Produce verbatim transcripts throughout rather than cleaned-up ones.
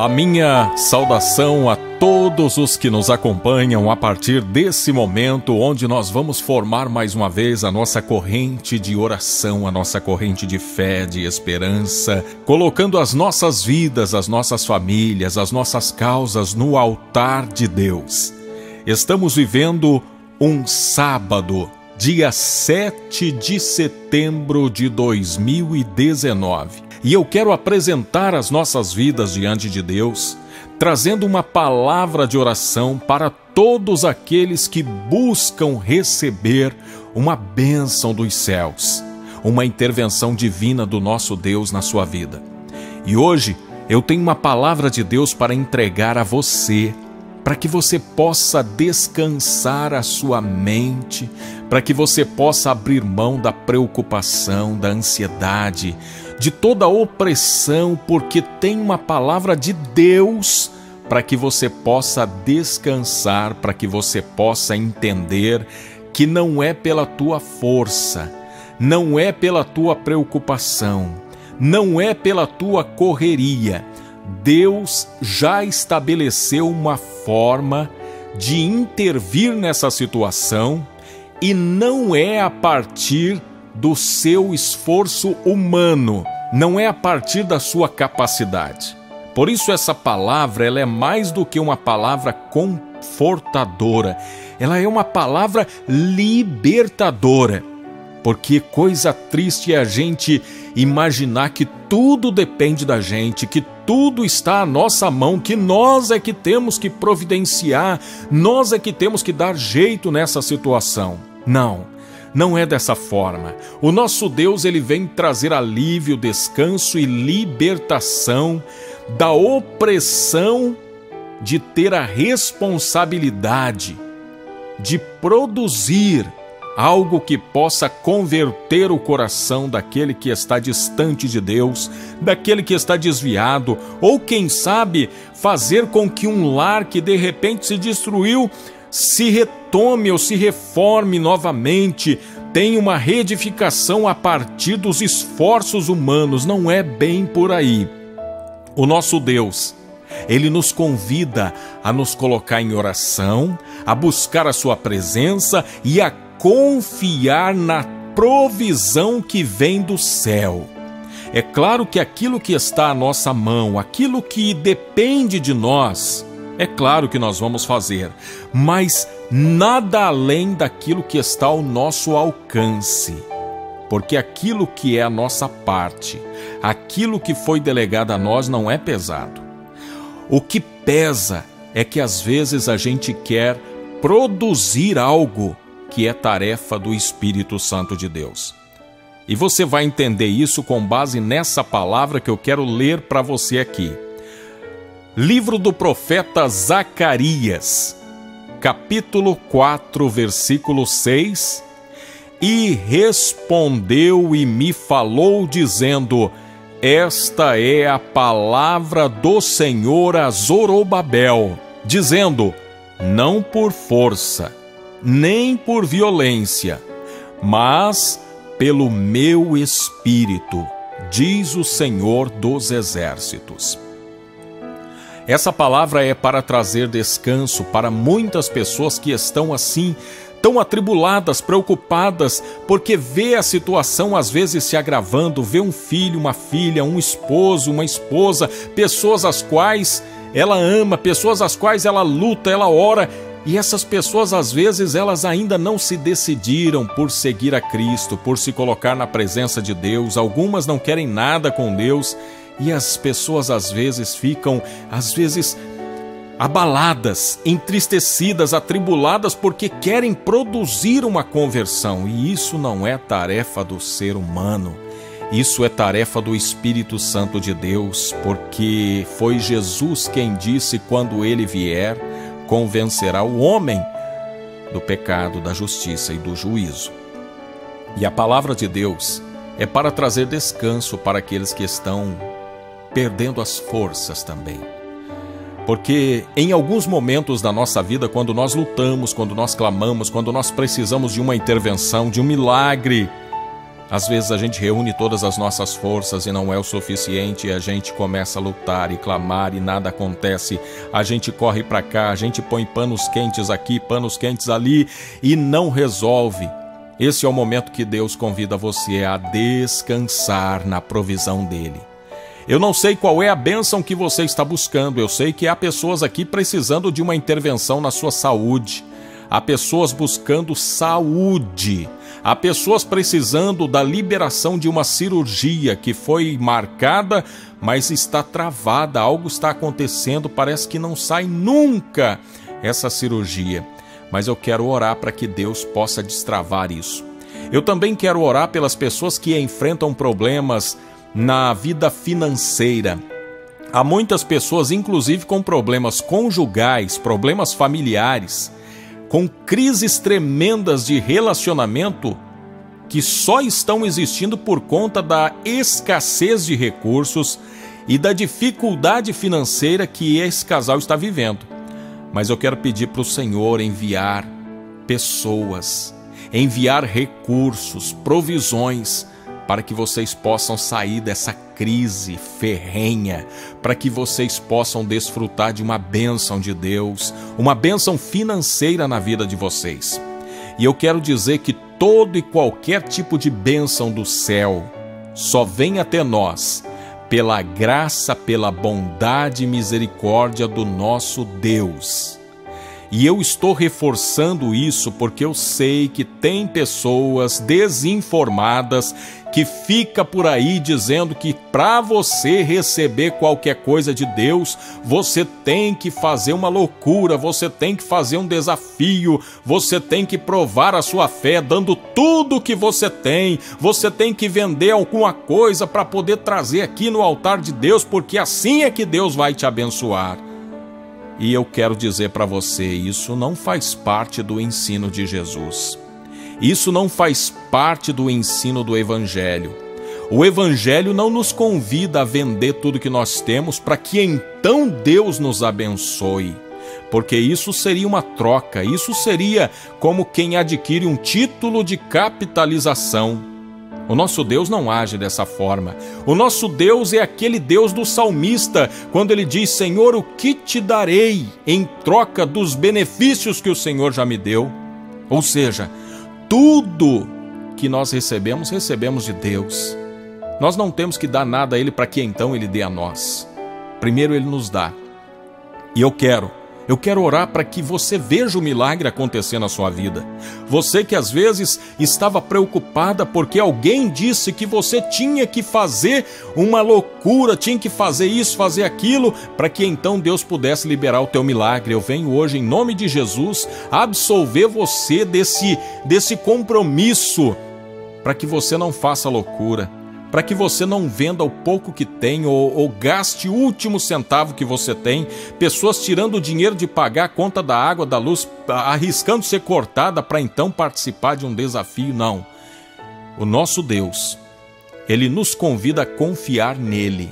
A minha saudação a todos os que nos acompanham a partir desse momento, onde nós vamos formar mais uma vez a nossa corrente de oração, a nossa corrente de fé, de esperança, colocando as nossas vidas, as nossas famílias, as nossas causas no altar de Deus. Estamos vivendo um sábado, dia sete de setembro de dois mil e dezenove. E eu quero apresentar as nossas vidas diante de Deus, trazendo uma palavra de oração para todos aqueles que buscam receber uma bênção dos céus, uma intervenção divina do nosso Deus na sua vida. E hoje eu tenho uma palavra de Deus para entregar a você, para que você possa descansar a sua mente, para que você possa abrir mão da preocupação, da ansiedade, de toda a opressão, porque tem uma palavra de Deus para que você possa descansar, para que você possa entender que não é pela tua força, não é pela tua preocupação, não é pela tua correria. Deus já estabeleceu uma forma de intervir nessa situação e não é a partir do seu esforço humano, não é a partir da sua capacidade. Por isso essa palavra, ela é mais do que uma palavra confortadora, ela é uma palavra libertadora, porque coisa triste é a gente imaginar que tudo depende da gente, que tudo está à nossa mão, que nós é que temos que providenciar, nós é que temos que dar jeito nessa situação. Não. Não é dessa forma. O nosso Deus, ele vem trazer alívio, descanso e libertação da opressão de ter a responsabilidade de produzir algo que possa converter o coração daquele que está distante de Deus, daquele que está desviado, ou quem sabe fazer com que um lar que de repente se destruiu se retome ou se reforme novamente, tem uma reedificação a partir dos esforços humanos. Não é bem por aí. O nosso Deus, ele nos convida a nos colocar em oração, a buscar a sua presença e a confiar na provisão que vem do céu. É claro que aquilo que está à nossa mão, aquilo que depende de nós, é claro que nós vamos fazer, mas nada além daquilo que está ao nosso alcance, porque aquilo que é a nossa parte, aquilo que foi delegado a nós não é pesado. O que pesa é que às vezes a gente quer produzir algo que é tarefa do Espírito Santo de Deus. E você vai entender isso com base nessa palavra que eu quero ler para você aqui. Livro do profeta Zacarias, capítulo quatro, versículo seis. E respondeu e me falou, dizendo: esta é a palavra do Senhor a Zorobabel, dizendo: não por força, nem por violência, mas pelo meu espírito, diz o Senhor dos Exércitos. Essa palavra é para trazer descanso para muitas pessoas que estão assim, tão atribuladas, preocupadas, porque vê a situação às vezes se agravando, vê um filho, uma filha, um esposo, uma esposa, pessoas às quais ela ama, pessoas às quais ela luta, ela ora, e essas pessoas às vezes elas ainda não se decidiram por seguir a Cristo, por se colocar na presença de Deus, algumas não querem nada com Deus. E as pessoas às vezes ficam, às vezes, abaladas, entristecidas, atribuladas, porque querem produzir uma conversão. E isso não é tarefa do ser humano, isso é tarefa do Espírito Santo de Deus, porque foi Jesus quem disse: quando ele vier, convencerá o homem do pecado, da justiça e do juízo. E a palavra de Deus é para trazer descanso para aqueles que estão perdendo as forças também. Porque em alguns momentos da nossa vida, quando nós lutamos, quando nós clamamos, quando nós precisamos de uma intervenção, de um milagre, Às vezes a gente reúne todas as nossas forças e não é o suficiente, e a gente começa a lutar e clamar e nada acontece. A gente corre para cá, a gente põe panos quentes aqui, panos quentes ali e não resolve. Esse é o momento que Deus convida você a descansar na provisão dele. Eu não sei qual é a bênção que você está buscando, eu sei que há pessoas aqui precisando de uma intervenção na sua saúde. Há pessoas buscando saúde. Há pessoas precisando da liberação de uma cirurgia que foi marcada, mas está travada, algo está acontecendo, parece que não sai nunca essa cirurgia. Mas eu quero orar para que Deus possa destravar isso. Eu também quero orar pelas pessoas que enfrentam problemas na vida financeira. Há muitas pessoas, inclusive com problemas conjugais, problemas familiares, com crises tremendas de relacionamento que só estão existindo por conta da escassez de recursos e da dificuldade financeira que esse casal está vivendo. Mas eu quero pedir para o Senhor enviar pessoas, enviar recursos, provisões, para que vocês possam sair dessa crise ferrenha, para que vocês possam desfrutar de uma bênção de Deus, uma bênção financeira na vida de vocês. E eu quero dizer que todo e qualquer tipo de bênção do céu só vem até nós pela graça, pela bondade e misericórdia do nosso Deus. E eu estou reforçando isso porque eu sei que tem pessoas desinformadas que fica por aí dizendo que para você receber qualquer coisa de Deus, você tem que fazer uma loucura, você tem que fazer um desafio, você tem que provar a sua fé dando tudo que você tem, você tem que vender alguma coisa para poder trazer aqui no altar de Deus, porque assim é que Deus vai te abençoar. E eu quero dizer para você, isso não faz parte do ensino de Jesus. Isso não faz parte do ensino do Evangelho. O Evangelho não nos convida a vender tudo que nós temos para que então Deus nos abençoe. Porque isso seria uma troca, isso seria como quem adquire um título de capitalização. O nosso Deus não age dessa forma. O nosso Deus é aquele Deus do salmista, quando ele diz, Senhor, o que te darei em troca dos benefícios que o Senhor já me deu? Ou seja, tudo que nós recebemos, recebemos de Deus. Nós não temos que dar nada a Ele para que então Ele dê a nós. Primeiro Ele nos dá. E eu quero, eu quero orar para que você veja o milagre acontecer na sua vida. Você que às vezes estava preocupada porque alguém disse que você tinha que fazer uma loucura, tinha que fazer isso, fazer aquilo, para que então Deus pudesse liberar o teu milagre. Eu venho hoje, em nome de Jesus, absolver você desse, desse compromisso, para que você não faça loucura, para que você não venda o pouco que tem ou, ou gaste o último centavo que você tem, pessoas tirando o dinheiro de pagar a conta da água, da luz, arriscando ser cortada para então participar de um desafio. Não. O nosso Deus, Ele nos convida a confiar nele.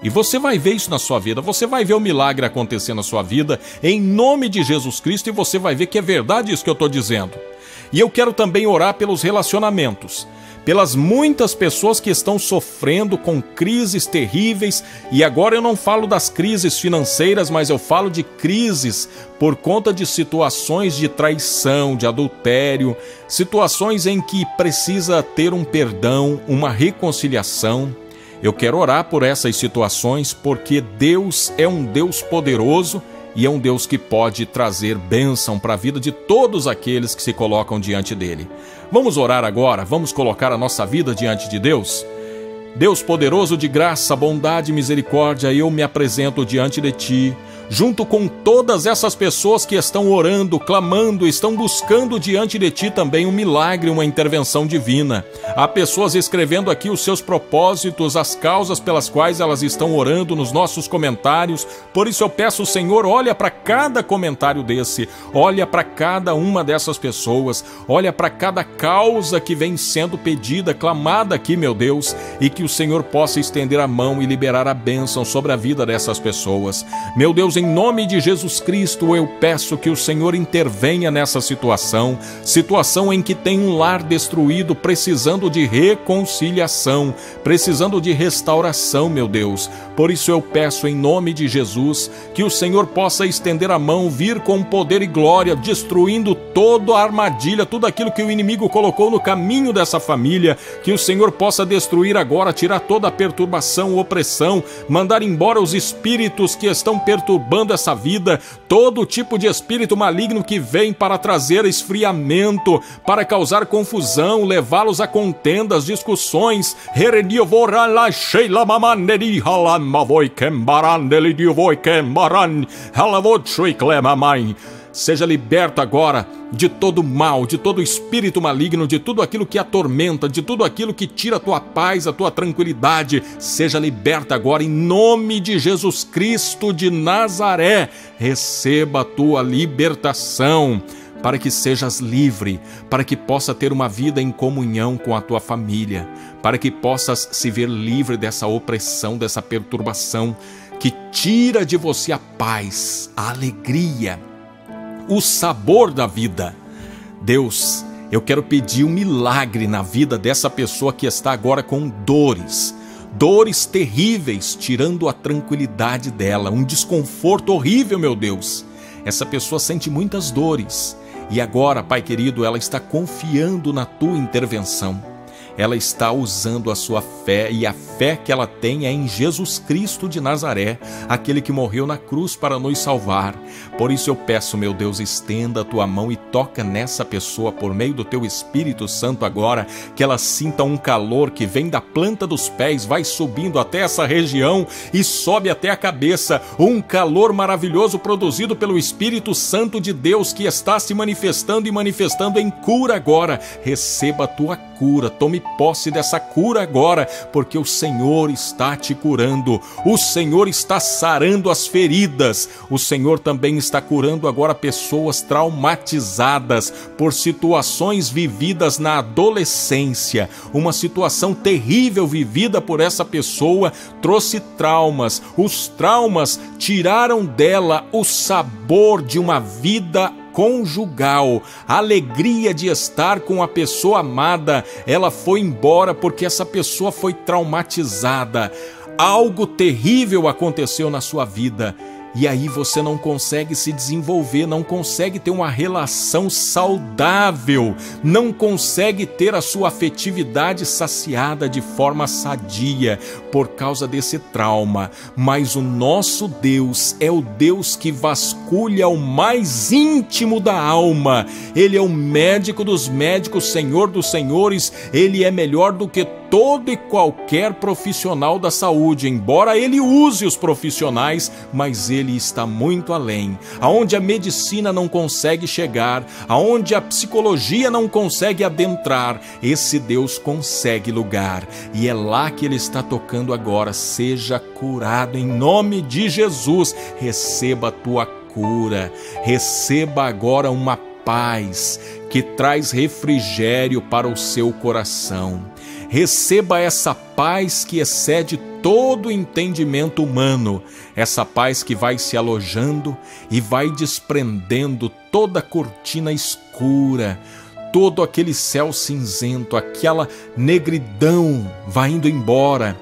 E você vai ver isso na sua vida, você vai ver o milagre acontecer na sua vida, em nome de Jesus Cristo, e você vai ver que é verdade isso que eu estou dizendo. E eu quero também orar pelos relacionamentos, pelas muitas pessoas que estão sofrendo com crises terríveis, e agora eu não falo das crises financeiras, mas eu falo de crises por conta de situações de traição, de adultério, situações em que precisa ter um perdão, uma reconciliação. Eu quero orar por essas situações, porque Deus é um Deus poderoso e é um Deus que pode trazer bênção para a vida de todos aqueles que se colocam diante dele. Vamos orar agora, vamos colocar a nossa vida diante de Deus. Deus poderoso de graça, bondade e misericórdia, eu me apresento diante de ti, junto com todas essas pessoas que estão orando, clamando, estão buscando diante de ti também um milagre, uma intervenção divina. Há pessoas escrevendo aqui os seus propósitos, as causas pelas quais elas estão orando nos nossos comentários. Por isso eu peço, Senhor, olha para cada comentário desse, olha para cada uma dessas pessoas, olha para cada causa que vem sendo pedida, clamada aqui, meu Deus, e que o Senhor possa estender a mão e liberar a bênção sobre a vida dessas pessoas. Meu Deus, em nome de Jesus Cristo, eu peço que o Senhor intervenha nessa situação, situação em que tem um lar destruído, precisando de reconciliação, precisando de restauração, meu Deus. Por isso eu peço em nome de Jesus que o Senhor possa estender a mão, vir com poder e glória, destruindo toda a armadilha, tudo aquilo que o inimigo colocou no caminho dessa família, que o Senhor possa destruir agora, tirar toda a perturbação, opressão, mandar embora os espíritos que estão perturbando essa vida, todo tipo de espírito maligno que vem para trazer esfriamento, para causar confusão, levá-los a contendas, discussões. Seja liberto agora de todo mal, de todo espírito maligno, de tudo aquilo que atormenta, de tudo aquilo que tira a tua paz, a tua tranquilidade. Seja liberta agora em nome de Jesus Cristo de Nazaré. Receba a tua libertação, para que sejas livre, para que possa ter uma vida em comunhão com a tua família, para que possas se ver livre dessa opressão, dessa perturbação que tira de você a paz, a alegria, o sabor da vida. Deus, eu quero pedir um milagre na vida dessa pessoa que está agora com dores, dores terríveis, tirando a tranquilidade dela, um desconforto horrível, meu Deus. Essa pessoa sente muitas dores e agora, Pai querido, ela está confiando na tua intervenção. Ela está usando a sua fé, e a fé que ela tem é em Jesus Cristo de Nazaré, aquele que morreu na cruz para nos salvar. Por isso eu peço, meu Deus, estenda a tua mão e toca nessa pessoa por meio do teu Espírito Santo agora, que ela sinta um calor que vem da planta dos pés, vai subindo até essa região e sobe até a cabeça, um calor maravilhoso produzido pelo Espírito Santo de Deus, que está se manifestando e manifestando em cura agora. Receba a tua cura, tome posse dessa cura agora, porque o Senhor está te curando, o Senhor está sarando as feridas, o Senhor também está curando agora pessoas traumatizadas por situações vividas na adolescência. Uma situação terrível vivida por essa pessoa trouxe traumas, os traumas tiraram dela o sabor de uma vida conjugal, a alegria de estar com a pessoa amada. Ela foi embora porque essa pessoa foi traumatizada. Algo terrível aconteceu na sua vida. E aí você não consegue se desenvolver, não consegue ter uma relação saudável, não consegue ter a sua afetividade saciada de forma sadia por causa desse trauma. Mas o nosso Deus é o Deus que vasculha o mais íntimo da alma. Ele é o médico dos médicos, Senhor dos senhores. Ele é melhor do que todos. Todo e qualquer profissional da saúde, embora ele use os profissionais, mas ele está muito além. Aonde a medicina não consegue chegar, aonde a psicologia não consegue adentrar, esse Deus consegue lugar. E é lá que ele está tocando agora. Seja curado em nome de Jesus. Receba a tua cura. Receba agora uma paz que traz refrigério para o seu coração. Receba essa paz que excede todo entendimento humano, essa paz que vai se alojando e vai desprendendo toda a cortina escura, todo aquele céu cinzento, aquela negridão vai indo embora.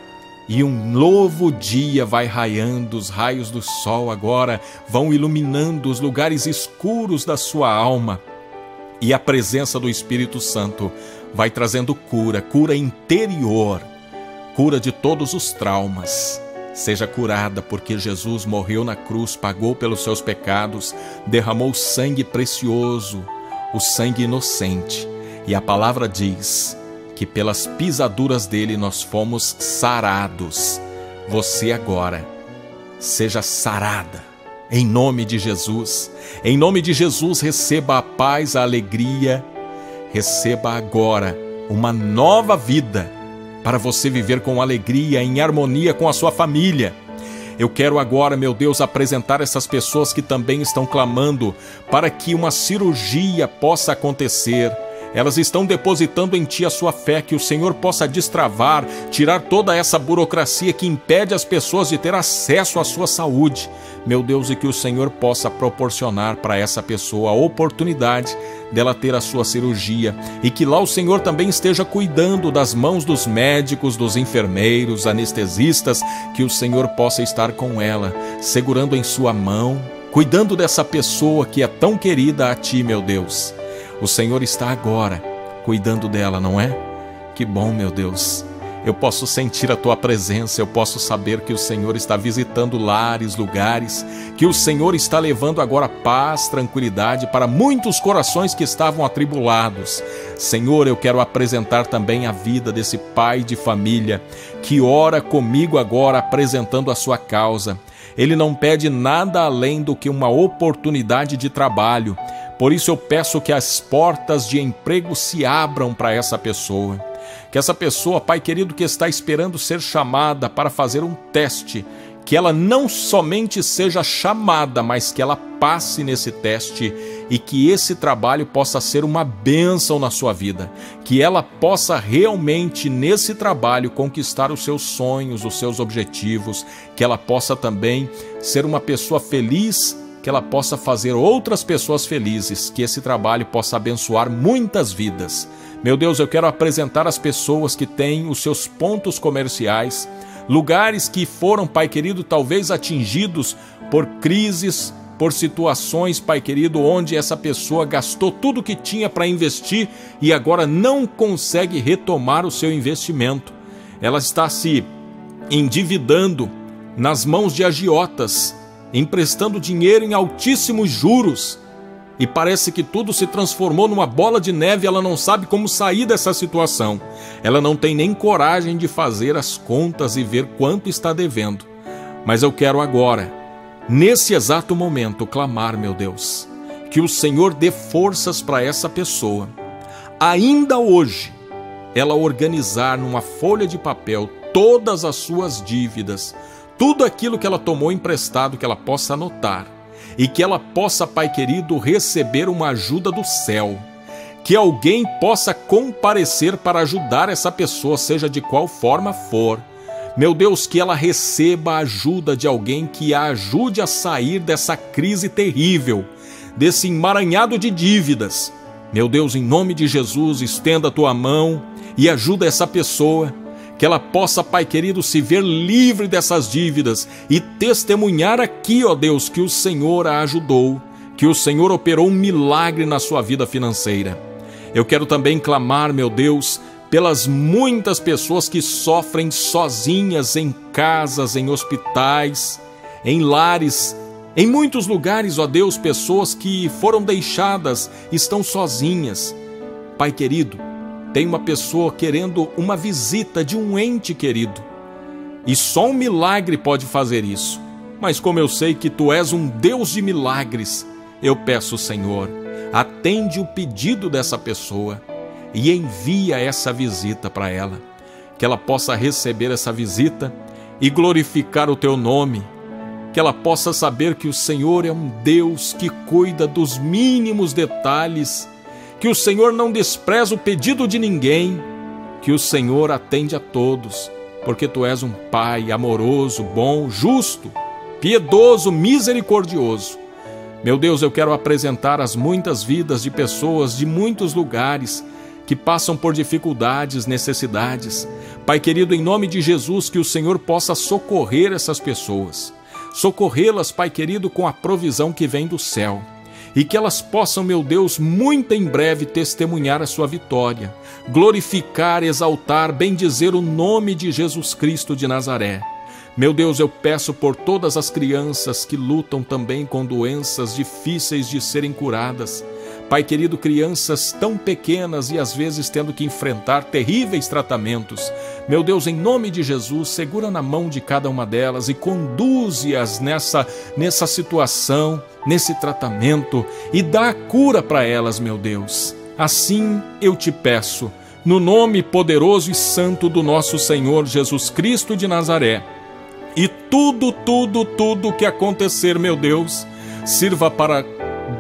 E um novo dia vai raiando, os raios do sol agora vão iluminando os lugares escuros da sua alma. E a presença do Espírito Santo vai trazendo cura, cura interior, cura de todos os traumas. Seja curada, porque Jesus morreu na cruz, pagou pelos seus pecados, derramou sangue precioso, o sangue inocente. E a palavra diz que pelas pisaduras dele nós fomos sarados. Você agora seja sarada. Em nome de Jesus, em nome de Jesus, receba a paz, a alegria, receba agora uma nova vida para você viver com alegria, em harmonia com a sua família. Eu quero agora, meu Deus, apresentar essas pessoas que também estão clamando para que uma cirurgia possa acontecer. Elas estão depositando em ti a sua fé, que o Senhor possa destravar, tirar toda essa burocracia que impede as pessoas de ter acesso à sua saúde. Meu Deus, e que o Senhor possa proporcionar para essa pessoa a oportunidade dela ter a sua cirurgia, e que lá o Senhor também esteja cuidando das mãos dos médicos, dos enfermeiros, anestesistas, que o Senhor possa estar com ela, segurando em sua mão, cuidando dessa pessoa que é tão querida a ti, meu Deus. O Senhor está agora cuidando dela, não é? Que bom, meu Deus. Eu posso sentir a tua presença, eu posso saber que o Senhor está visitando lares, lugares, que o Senhor está levando agora paz, tranquilidade para muitos corações que estavam atribulados. Senhor, eu quero apresentar também a vida desse pai de família que ora comigo agora apresentando a sua causa. Ele não pede nada além do que uma oportunidade de trabalho. Por isso eu peço que as portas de emprego se abram para essa pessoa. Que essa pessoa, Pai querido, que está esperando ser chamada para fazer um teste, que ela não somente seja chamada, mas que ela passe nesse teste e que esse trabalho possa ser uma bênção na sua vida. Que ela possa realmente, nesse trabalho, conquistar os seus sonhos, os seus objetivos. Que ela possa também ser uma pessoa feliz, que ela possa fazer outras pessoas felizes, que esse trabalho possa abençoar muitas vidas. Meu Deus, eu quero apresentar as pessoas que têm os seus pontos comerciais, lugares que foram, Pai querido, talvez atingidos por crises, por situações, Pai querido, onde essa pessoa gastou tudo que tinha para investir e agora não consegue retomar o seu investimento. Ela está se endividando nas mãos de agiotas, emprestando dinheiro em altíssimos juros, e parece que tudo se transformou numa bola de neve. Ela não sabe como sair dessa situação. Ela não tem nem coragem de fazer as contas e ver quanto está devendo. Mas eu quero agora, nesse exato momento, clamar, meu Deus, que o Senhor dê forças para essa pessoa, ainda hoje, ela organizar numa folha de papel todas as suas dívidas, tudo aquilo que ela tomou emprestado, que ela possa anotar, e que ela possa, Pai querido, receber uma ajuda do céu, que alguém possa comparecer para ajudar essa pessoa, seja de qual forma for. Meu Deus, que ela receba a ajuda de alguém que a ajude a sair dessa crise terrível, desse emaranhado de dívidas. Meu Deus, em nome de Jesus, estenda a tua mão e ajuda essa pessoa, que ela possa, Pai querido, se ver livre dessas dívidas e testemunhar aqui, ó Deus, que o Senhor a ajudou, que o Senhor operou um milagre na sua vida financeira. Eu quero também clamar, meu Deus, pelas muitas pessoas que sofrem sozinhas em casas, em hospitais, em lares, em muitos lugares, ó Deus, pessoas que foram deixadas, estão sozinhas. Pai querido, tem uma pessoa querendo uma visita de um ente querido, e só um milagre pode fazer isso. Mas como eu sei que tu és um Deus de milagres, eu peço, Senhor, atende o pedido dessa pessoa e envia essa visita para ela, que ela possa receber essa visita e glorificar o teu nome, que ela possa saber que o Senhor é um Deus que cuida dos mínimos detalhes, que o Senhor não despreza o pedido de ninguém, que o Senhor atende a todos, porque tu és um Pai amoroso, bom, justo, piedoso, misericordioso. Meu Deus, eu quero apresentar as muitas vidas de pessoas de muitos lugares que passam por dificuldades, necessidades. Pai querido, em nome de Jesus, que o Senhor possa socorrer essas pessoas, socorrê-las, Pai querido, com a provisão que vem do céu, e que elas possam, meu Deus, muito em breve testemunhar a sua vitória, glorificar, exaltar, bendizer o nome de Jesus Cristo de Nazaré. Meu Deus, eu peço por todas as crianças que lutam também com doenças difíceis de serem curadas. Pai querido, crianças tão pequenas e às vezes tendo que enfrentar terríveis tratamentos. Meu Deus, em nome de Jesus, segura na mão de cada uma delas e conduze-as nessa, nessa situação, nesse tratamento, e dá a cura para elas, meu Deus. Assim eu te peço, no nome poderoso e santo do nosso Senhor Jesus Cristo de Nazaré. E tudo, tudo, tudo que acontecer, meu Deus, sirva para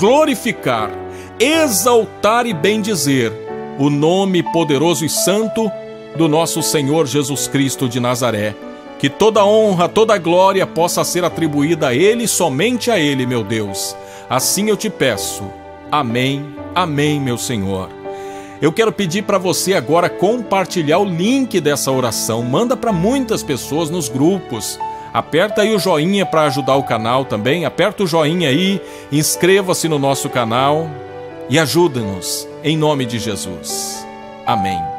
glorificar, exaltar e bendizer o nome poderoso e santo do nosso Senhor Jesus Cristo de Nazaré. Que toda honra, toda glória possa ser atribuída a Ele, somente a Ele, meu Deus. Assim eu te peço. Amém, amém, meu Senhor. Eu quero pedir para você agora compartilhar o link dessa oração. Manda para muitas pessoas nos grupos. Aperta aí o joinha para ajudar o canal também. Aperta o joinha aí, inscreva-se no nosso canal e ajuda-nos em nome de Jesus. Amém.